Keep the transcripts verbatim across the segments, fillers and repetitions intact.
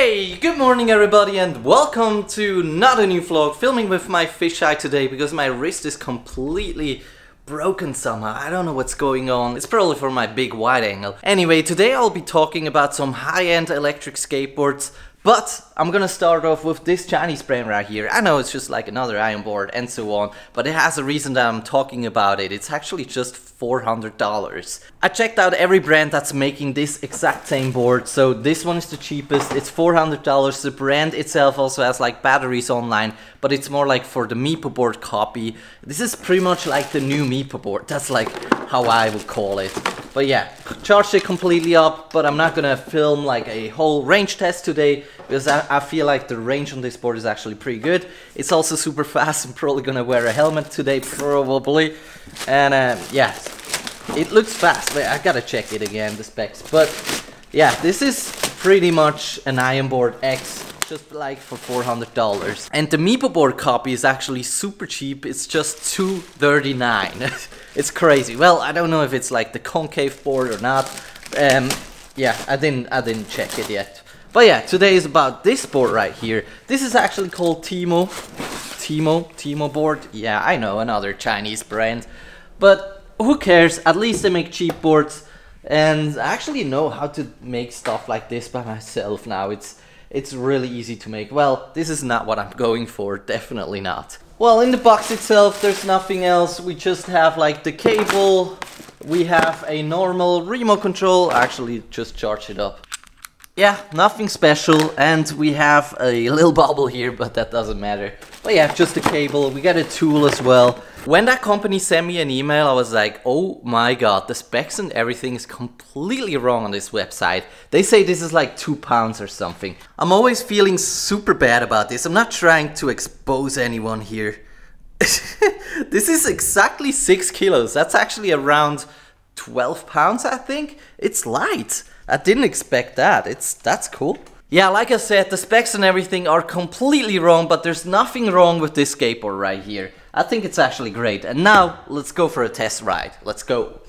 Hey, good morning everybody and welcome to another new vlog, filming with my fisheye today because my wrist is completely broken somehow. I don't know what's going on. It's probably for my big wide angle. Anyway, today I'll be talking about some high-end electric skateboards, but I'm gonna start off with this Chinese brand right here. I know it's just like another iron board and so on, but it has a reason that I'm talking about it. It's actually just four hundred dollars. I checked out every brand that's making this exact same board, so this one is the cheapest. It's four hundred dollars. The brand itself also has like batteries online, but it's more like for the Meepo board copy. This is pretty much like the new Meepo board. That's like how I would call it. But yeah, charged it completely up, but I'm not gonna film like a whole range test today because I, I feel like the range on this board is actually pretty good. It's also super fast. I'm probably gonna wear a helmet today, probably. And um, yeah, it looks fast, but I gotta check it again, the specs. But yeah, this is pretty much an Iron Board X, just like for four hundred dollars. And the Meepo board copy is actually super cheap. It's just two thirty-nine. It's crazy. Well, I don't know if it's like the concave board or not. Um, yeah, I didn't, I didn't check it yet. But yeah, today is about this board right here. This is actually called Teemo, Teemo, Teemo Board. Yeah, I know, another Chinese brand. But who cares? At least they make cheap boards. And I actually know how to make stuff like this by myself now. It's It's really easy to make. Well, this is not what I'm going for, definitely not. Well, in the box itself, there's nothing else. We just have like the cable, we have a normal remote control, actually just charge it up. Yeah, nothing special, and we have a little bubble here, but that doesn't matter. But yeah, just a cable, we got a tool as well. When that company sent me an email, I was like, oh my god, the specs and everything is completely wrong on this website. They say this is like two pounds or something. I'm always feeling super bad about this. I'm not trying to expose anyone here. This is exactly six kilos. That's actually around twelve pounds, I think. It's light. I didn't expect that. It's that's cool. Yeah, like I said, the specs and everything are completely wrong, but there's nothing wrong with this skateboard right here. I think it's actually great. And now, let's go for a test ride. Let's go.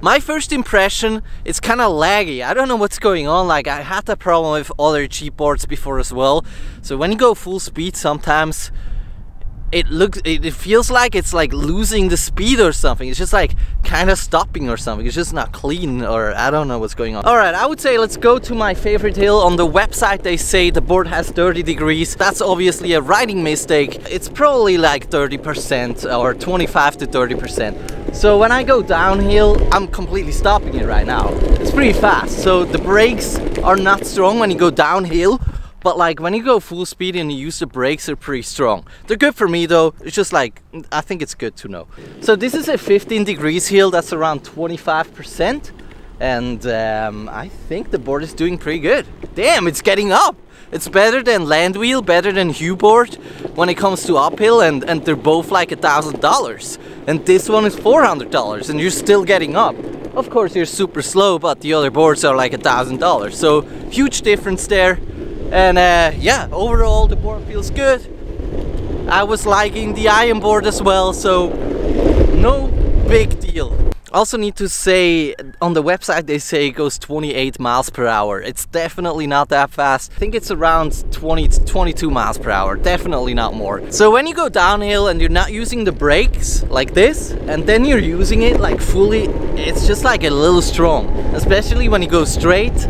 My first impression, it's kind of laggy. I don't know what's going on. Like, I had that problem with other cheap boards before as well. So when you go full speed, sometimes It looks, it feels like it's like losing the speed or something. It's just like kind of stopping or something. It's just not clean, or I don't know what's going on. All right, I would say let's go to my favorite hill. On the website they say the board has thirty degrees. That's obviously a riding mistake. It's probably like thirty percent or twenty-five to thirty percent. So when I go downhill, I'm completely stopping it right now. It's pretty fast. So the brakes are not strong when you go downhill. But like when you go full speed and you use the brakes, they're pretty strong. They're good for me though. It's just like, I think it's good to know. So this is a fifteen degrees hill. That's around twenty-five percent. And um, I think the board is doing pretty good. Damn, it's getting up. It's better than Land Wheel, better than Hue Board when it comes to uphill. And, and they're both like a thousand dollars. And this one is four hundred dollars and you're still getting up. Of course, you're super slow, but the other boards are like a thousand dollars. So huge difference there. And uh, yeah, overall the board feels good. I was liking the iron board as well, so no big deal. Also need to say, on the website they say it goes twenty-eight miles per hour. It's definitely not that fast. I think it's around twenty to twenty-two miles per hour, definitely not more. So when you go downhill and you're not using the brakes like this, and then you're using it like fully, it's just like a little strong, especially when you go straight.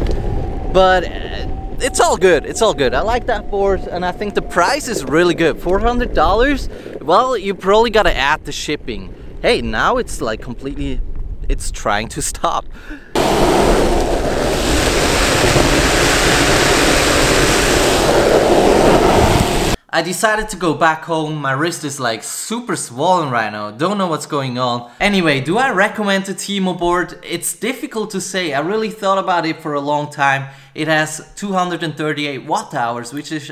But uh, it's all good, it's all good. I like that board and I think the price is really good. four hundred dollars? Well, you probably gotta add the shipping. Hey, now it's like completely, it's trying to stop. I decided to go back home. My wrist is like super swollen right now. Don't know what's going on. Anyway, do I recommend the Teemo board? It's difficult to say. I really thought about it for a long time. It has two hundred thirty-eight watt hours, which is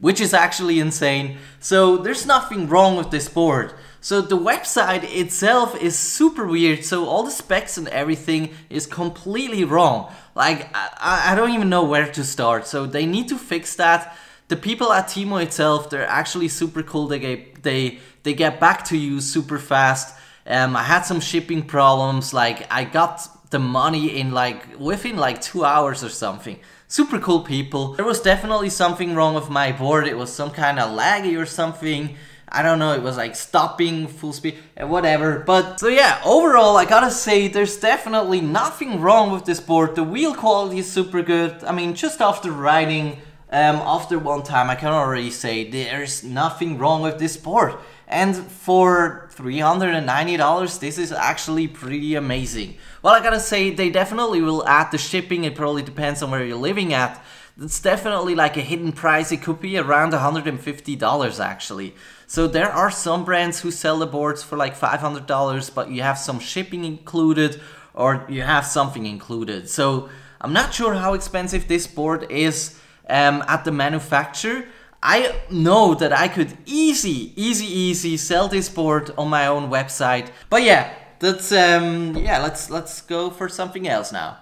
which is actually insane. So there's nothing wrong with this board. So the website itself is super weird, so all the specs and everything is completely wrong. Like, I, I don't even know where to start, so they need to fix that. The people at Teemo itself, they're actually super cool. They get, they, they get back to you super fast. Um, I had some shipping problems. Like, I got the money in like within like two hours or something. Super cool people. There was definitely something wrong with my board. It was some kind of laggy or something. I don't know, it was like stopping full speed and whatever. But so yeah, overall I gotta say there's definitely nothing wrong with this board. The wheel quality is super good. I mean, just after riding um, after one time, I can already say there's nothing wrong with this board. And for three hundred ninety dollars, this is actually pretty amazing. Well, I gotta say, they definitely will add the shipping. It probably depends on where you're living at. It's definitely like a hidden price. It could be around one hundred fifty dollars actually. So there are some brands who sell the boards for like five hundred dollars, but you have some shipping included or you have something included. So I'm not sure how expensive this board is um, at the manufacturer. I know that I could easy, easy, easy sell this board on my own website. But yeah, that's um yeah, let's let's go for something else now.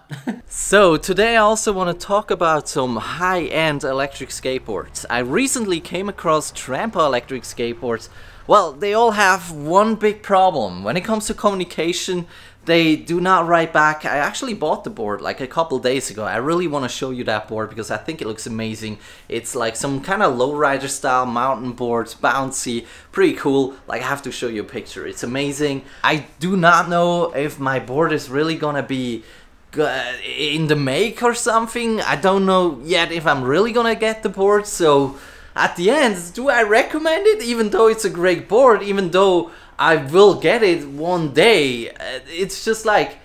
So today I also want to talk about some high-end electric skateboards. I recently came across Trampa electric skateboards. Well, they all have one big problem. When it comes to communication, they do not write back. I actually bought the board like a couple days ago. I really want to show you that board because I think it looks amazing. It's like some kind of lowrider style mountain board, bouncy, pretty cool. Like, I have to show you a picture. It's amazing. I do not know if my board is really gonna be in the make or something. I don't know yet if I'm really gonna get the board. So at the end, do I recommend it? Even though it's a great board, even though I will get it one day, it's just like,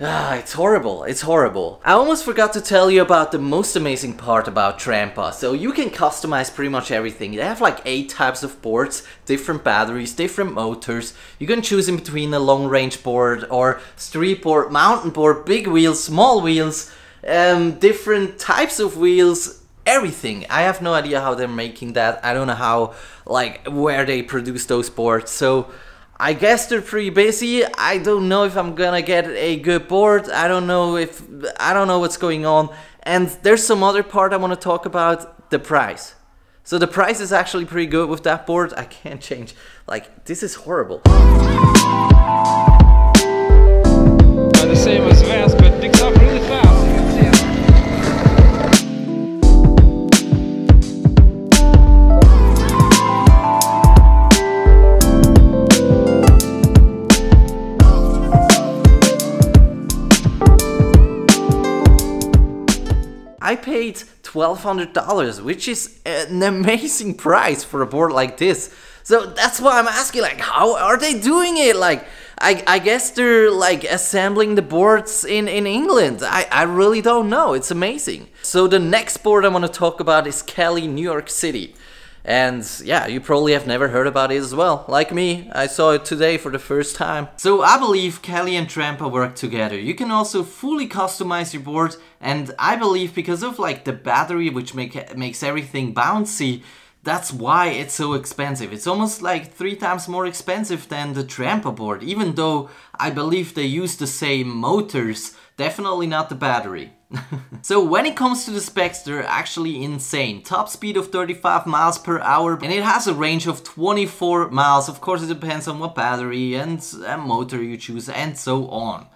ah, it's horrible, it's horrible. I almost forgot to tell you about the most amazing part about Trampa. So you can customize pretty much everything. They have like eight types of boards, different batteries, different motors. You can choose in between a long range board or street board, mountain board, big wheels, small wheels, um, different types of wheels. Everything. I have no idea how they're making that. I don't know how, like, where they produce those boards. So I guess they're pretty busy. I don't know if I'm gonna get a good board. I don't know if I don't know what's going on. And there's some other part I want to talk about, the price. So the price is actually pretty good with that board. I can't change. Like, this is horrible. Not the same as Vance, but picks up really fast. I paid twelve hundred dollars, which is an amazing price for a board like this. So that's why I'm asking, like, how are they doing it? Like, I, I guess they're like assembling the boards in, in England. I, I really don't know. It's amazing. So the next board I want to talk about is Cali, New York City. And yeah, you probably have never heard about it as well. Like me, I saw it today for the first time. So I believe Cali and Trampa work together. You can also fully customize your board, and I believe because of like the battery which make, makes everything bouncy, that's why it's so expensive. It's almost like three times more expensive than the Trampa board, even though I believe they use the same motors, definitely not the battery. So when it comes to the specs, they're actually insane. Top speed of thirty-five miles per hour, and it has a range of twenty-four miles. Of course, it depends on what battery and, and motor you choose and so on.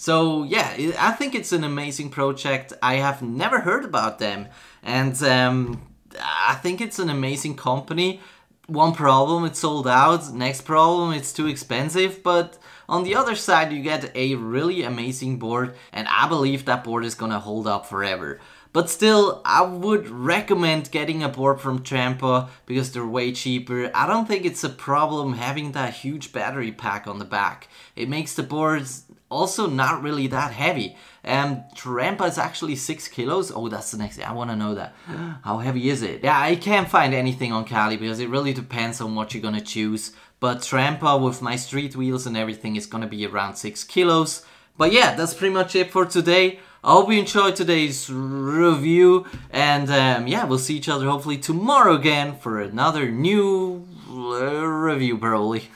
So yeah, I think it's an amazing project. I have never heard about them, and um, I think it's an amazing company. One problem, it's sold out. Next problem, it's too expensive. But on the other side, you get a really amazing board, and I believe that board is gonna hold up forever. But still, I would recommend getting a board from Trampa because they're way cheaper. I don't think it's a problem having that huge battery pack on the back. It makes the boards also not really that heavy. Um, Trampa is actually six kilos. Oh, that's the next thing. I want to know that. How heavy is it? Yeah, I can't find anything on Cali because it really depends on what you're going to choose. But Trampa with my street wheels and everything is going to be around six kilos. But yeah, that's pretty much it for today. I hope you enjoyed today's review, and um, yeah, we'll see each other hopefully tomorrow again for another new uh, review probably.